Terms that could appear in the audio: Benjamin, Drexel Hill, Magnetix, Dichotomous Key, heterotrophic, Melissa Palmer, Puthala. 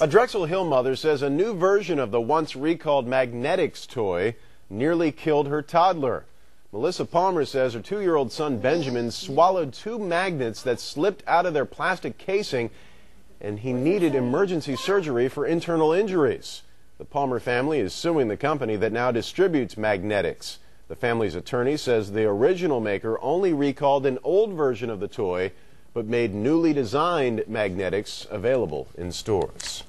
A Drexel Hill mother says a new version of the once recalled Magnetix toy nearly killed her toddler. Melissa Palmer says her 2-year-old son Benjamin swallowed 2 magnets that slipped out of their plastic casing, and he needed emergency surgery for internal injuries. The Palmer family is suing the company that now distributes Magnetix. The family's attorney says the original maker only recalled an old version of the toy, but made newly designed Magnetix available in stores.